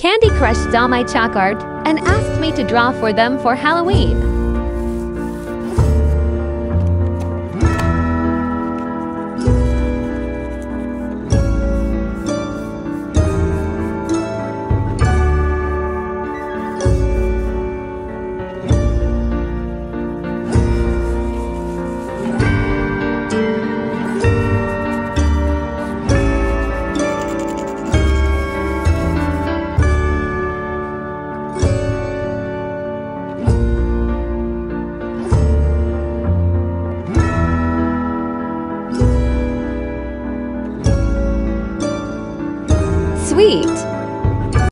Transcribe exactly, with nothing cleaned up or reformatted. Candy Crush saw my chalk art and asked me to draw for them for Halloween.